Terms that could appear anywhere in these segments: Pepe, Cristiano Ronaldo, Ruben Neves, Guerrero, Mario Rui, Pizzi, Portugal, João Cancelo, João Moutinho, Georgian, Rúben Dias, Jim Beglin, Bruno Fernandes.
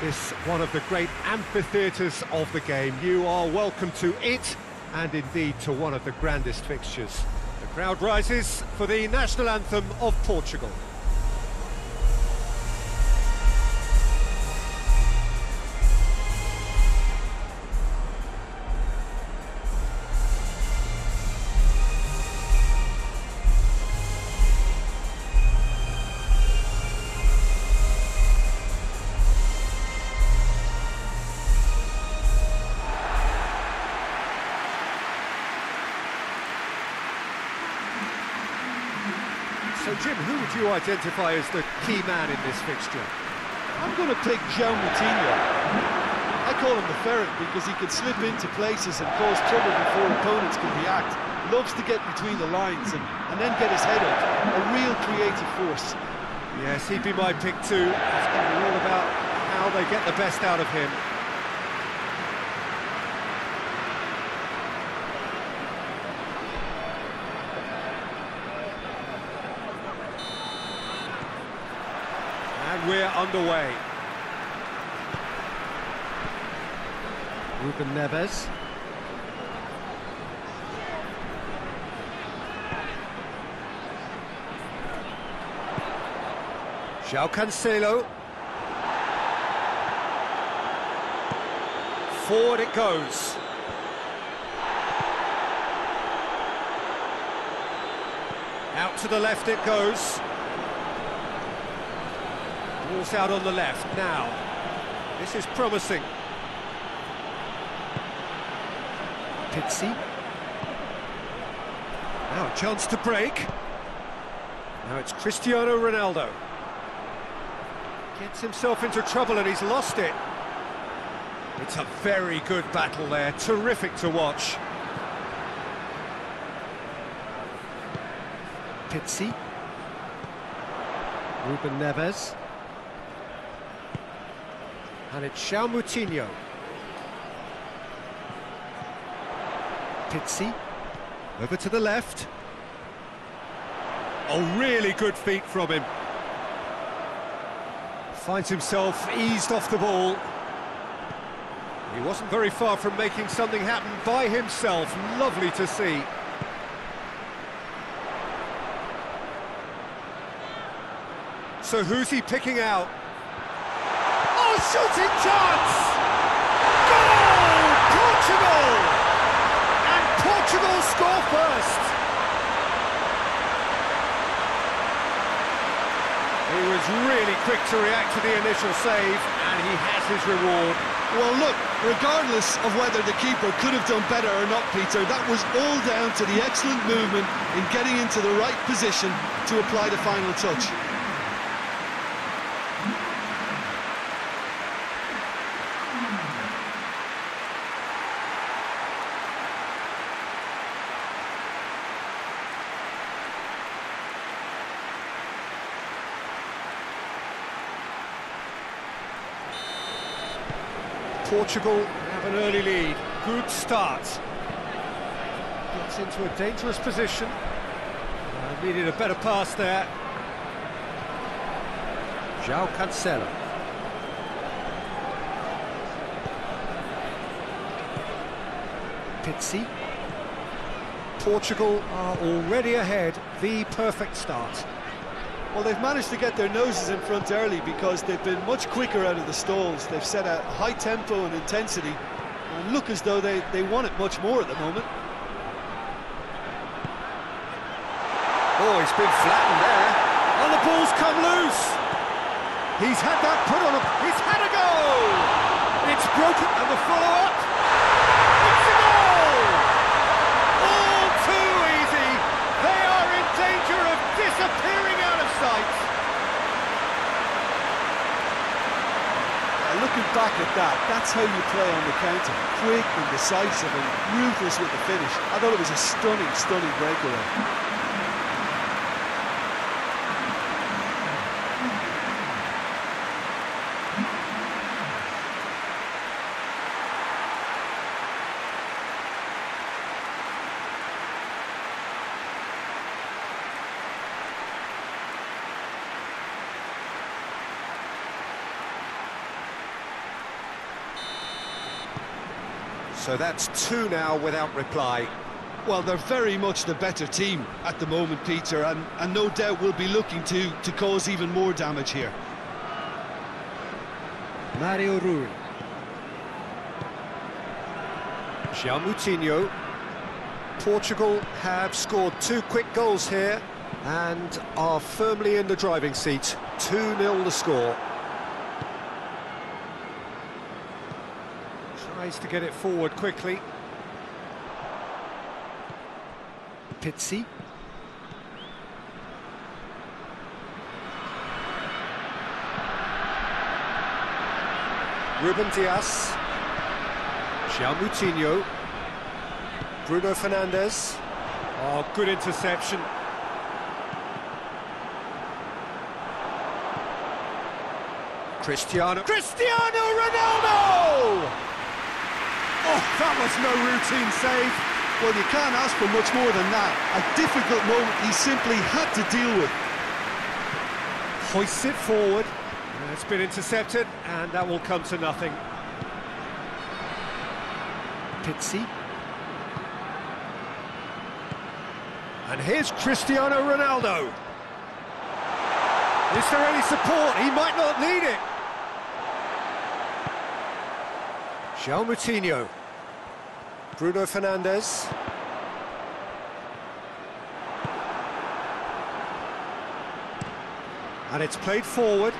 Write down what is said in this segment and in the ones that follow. This one of the great amphitheatres of the game. You are welcome to it, and indeed to one of the grandest fixtures. The crowd rises for the national anthem of Portugal. So, Jim, who would you identify as the key man in this fixture? I'm going to pick João Moutinho. I call him the ferret because he can slip into places and cause trouble before opponents can react. Loves to get between the lines and then get his head up. A real creative force. Yes, he'd be my pick too. It's going to be all about how they get the best out of him. We're underway. Ruben Neves. João Cancelo. Forward it goes. Out to the left it goes. Balls out on the left now. This is promising. Pizzi. Now a chance to break. Now it's Cristiano Ronaldo. Gets himself into trouble and he's lost it. It's a very good battle there. Terrific to watch. Pizzi. Ruben Neves. And it's João Moutinho. Pizzi, over to the left. A really good feat from him. Finds himself eased off the ball. He wasn't very far from making something happen by himself. Lovely to see. So who's he picking out? Shooting chance! Goal! Portugal! And Portugal score first! He was really quick to react to the initial save, and he has his reward. Well, look, regardless of whether the keeper could have done better or not, Peter, that was all down to the excellent movement in getting into the right position to apply the final touch. Portugal have an early lead. Good start. Gets into a dangerous position. Needed a better pass there. João Cancelo. Pizzi. Portugal are already ahead. The perfect start. Well, they've managed to get their noses in front early because they've been much quicker out of the stalls. They've set a high tempo and intensity and look as though they want it much more at the moment. Oh, he's been flattened there. And the ball's come loose. He's had that put on him. He's had a goal. It's broken and the follow-up. It's a goal. All too easy. They are in danger of disappearing out of sight. looking back at that, that's how you play on the counter. Quick and decisive and ruthless with the finish. I thought it was a stunning, stunning breakaway. So that's two now without reply. Well, they're very much the better team at the moment, Peter, and no doubt will be looking to cause even more damage here. Mario Rui. João Moutinho. Portugal have scored two quick goals here and are firmly in the driving seat. 2-0 the score. Tries to get it forward quickly. Pizzi. Rúben Dias. João Moutinho. Bruno Fernandes. Oh, good interception. Cristiano Ronaldo! Oh, that was no routine save. Well, you can't ask for much more than that. A difficult moment he simply had to deal with. Hoists it forward. It's been intercepted, and that will come to nothing. Pizzi. And here's Cristiano Ronaldo. Is there any support? He might not need it. João Moutinho, Bruno Fernandes, and it's played forward.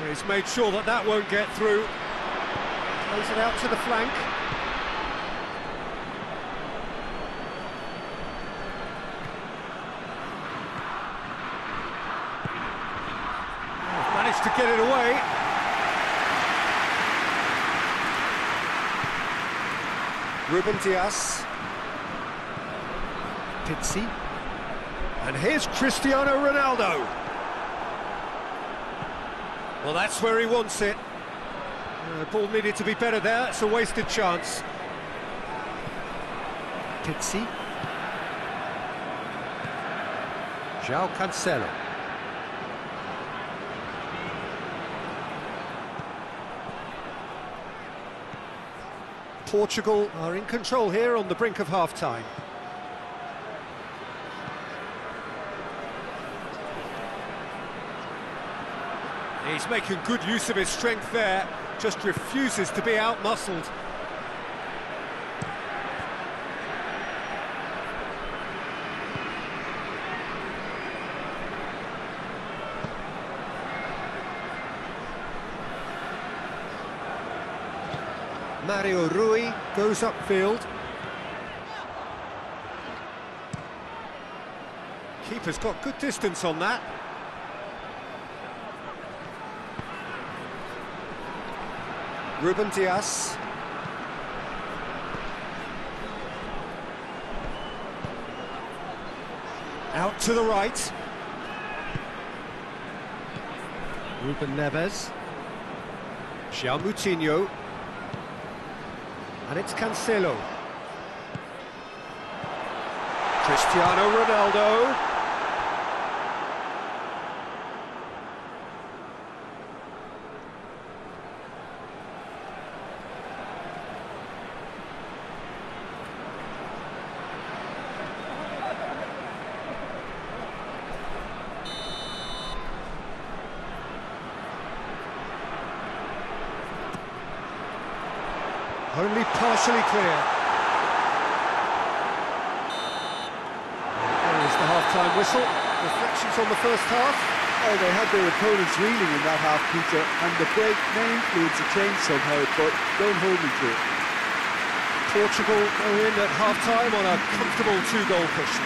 And he's made sure that that won't get through. Plays it out to the flank. Managed to get it away. Rúben Dias. Pizzi. And here's Cristiano Ronaldo. Well, that's where he wants it. The ball needed to be better there. It's a wasted chance. Pizzi. João Cancelo. Portugal are in control here on the brink of half-time. He's making good use of his strength there, just refuses to be out-muscled. Mario Rui goes upfield. Keeper's got good distance on that. Rúben Dias. Out to the right. Ruben Neves. João Moutinho. And it's Cancelo. Cristiano Ronaldo. Only partially clear. There is the half-time whistle. Reflections on the first half. Oh, they had their opponents reeling in that half, Peter, and the break may influence a change somehow, but don't hold me to it. Portugal are in at half-time on a comfortable two-goal cushion.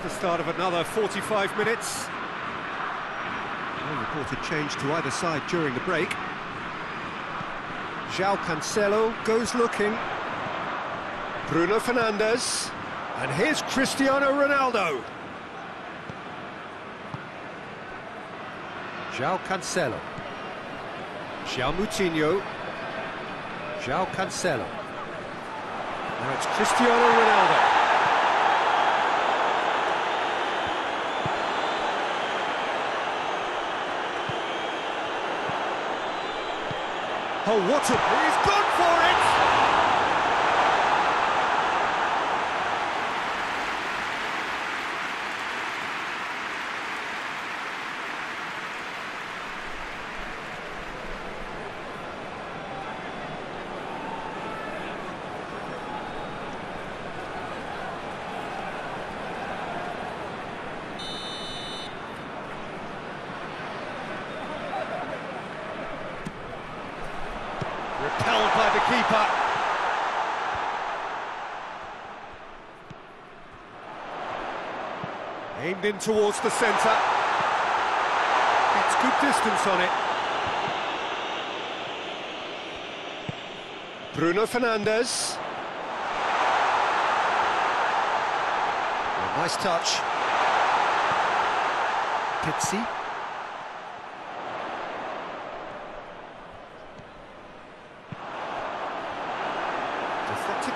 That's the start of another 45 minutes. No reported change to either side during the break. João Cancelo goes looking. Bruno Fernandes. And here's Cristiano Ronaldo. João Cancelo. João Moutinho. João Cancelo. Now it's Cristiano Ronaldo. Oh, what a... He's gone for it! Held by the keeper. Aimed in towards the centre. Gets good distance on it. Bruno Fernandes. Nice touch. Pizzi.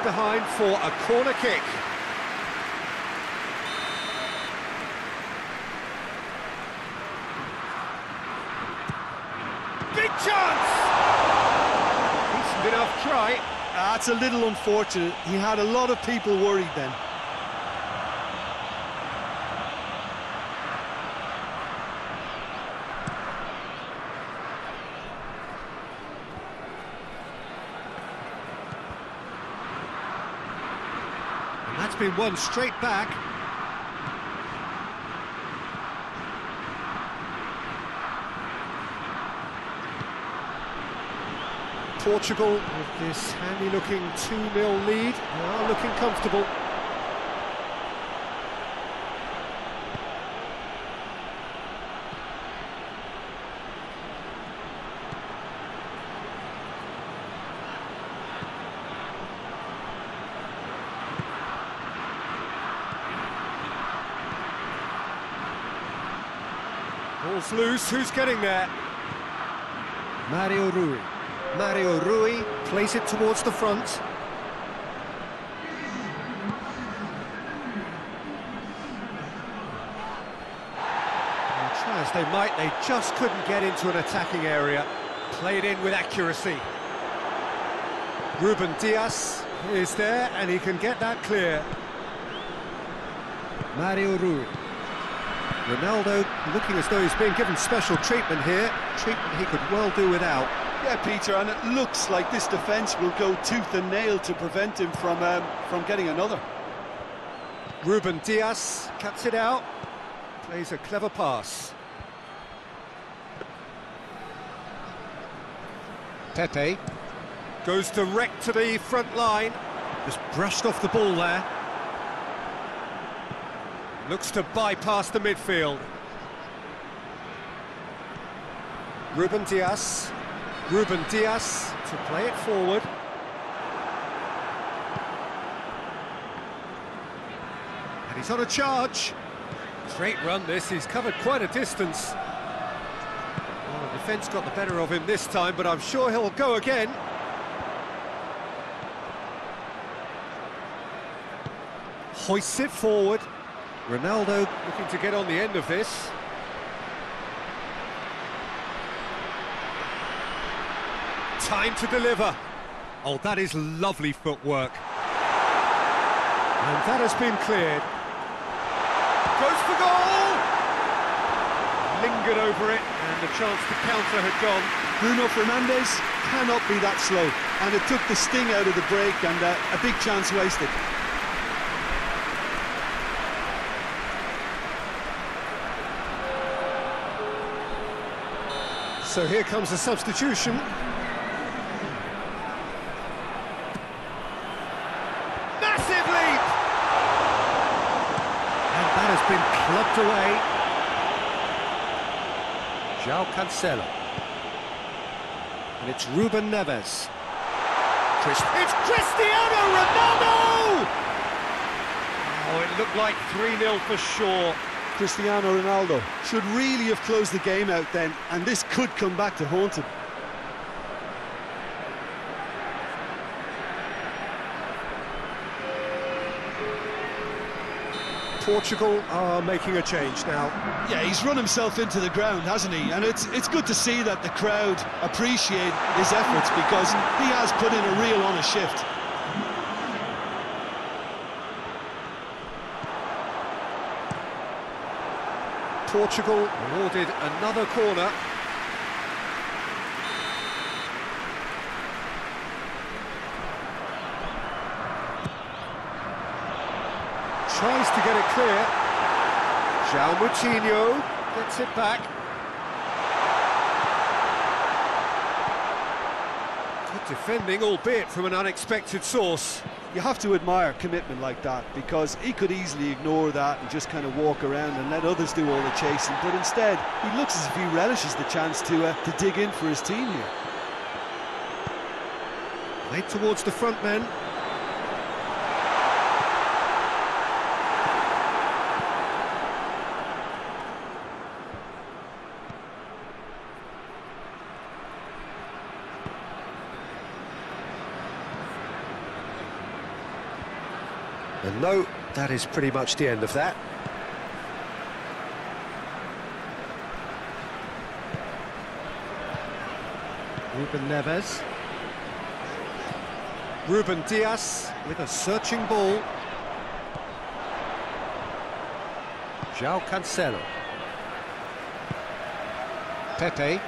Behind for a corner kick. Big chance! Decent enough try. That's a little unfortunate. He had a lot of people worried then. That's been won straight back. Portugal with this handy-looking 2-0 lead. They are looking comfortable. Ball's loose, who's getting there? Mario Rui. Mario Rui plays it towards the front. And try as they might, they just couldn't get into an attacking area. Played in with accuracy. Rúben Dias is there, and he can get that clear. Mario Rui. Ronaldo looking as though he's being given special treatment here, treatment he could well do without. Yeah, Peter, and it looks like this defence will go tooth and nail to prevent him from getting another. Rúben Dias cuts it out, plays a clever pass. Pepe goes direct to the front line, just brushed off the ball there. Looks to bypass the midfield. Rúben Dias. Rúben Dias to play it forward. And he's on a charge. Straight run this, he's covered quite a distance. Well, the defence got the better of him this time, but I'm sure he'll go again. Hoists it forward. Ronaldo looking to get on the end of this. Time to deliver. Oh, that is lovely footwork. And that has been cleared. Goes for goal! Lingered over it, and the chance to counter had gone. Bruno Fernandes cannot be that slow, and it took the sting out of the break, and a big chance wasted. So here comes the substitution. Massive leap! And that has Blocked away. João Cancelo. And it's Ruben Neves. It's Cristiano Ronaldo! Oh, it looked like 3-0 for sure. Cristiano Ronaldo should really have closed the game out then, and this could come back to haunt him. Portugal are making a change now. Yeah, he's run himself into the ground, hasn't he? And it's good to see that the crowd appreciate his efforts, because he has put in a real honest shift. Portugal awarded another corner. Tries to get it clear. João Moutinho gets it back. Good defending, albeit from an unexpected source. You have to admire commitment like that, because he could easily ignore that and just kind of walk around and let others do all the chasing, but instead he looks as if he relishes the chance to dig in for his team here. Right towards the front men. And no, that is pretty much the end of that. Ruben Neves. Rúben Dias with a searching ball. João Cancelo. Pepe.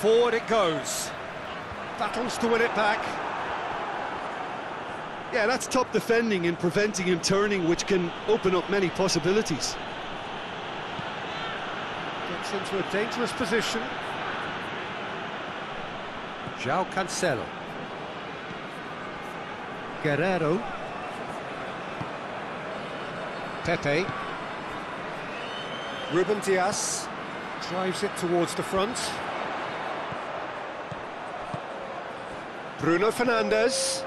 Forward it goes. Battles to win it back. Yeah, that's top defending and preventing him turning, which can open up many possibilities. Gets into a dangerous position. João Cancelo. Guerrero. Pepe. Rúben Dias drives it towards the front. Bruno Fernandes.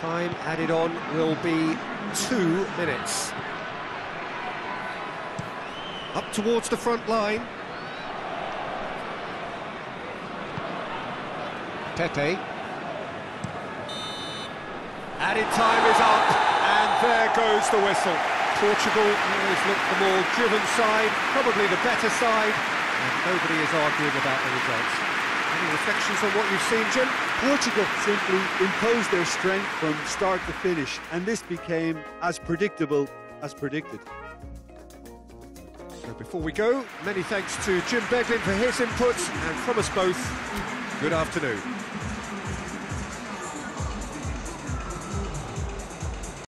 Time added on will be 2 minutes. Up towards the front line. Pepe. Added time is up, and there goes the whistle. Portugal always looked the more driven side, probably the better side, and nobody is arguing about the results. Any reflections on what you've seen, Jim? Portugal simply imposed their strength from start to finish, and this became as predictable as predicted. So before we go, many thanks to Jim Beglin for his input, and from us both, good afternoon.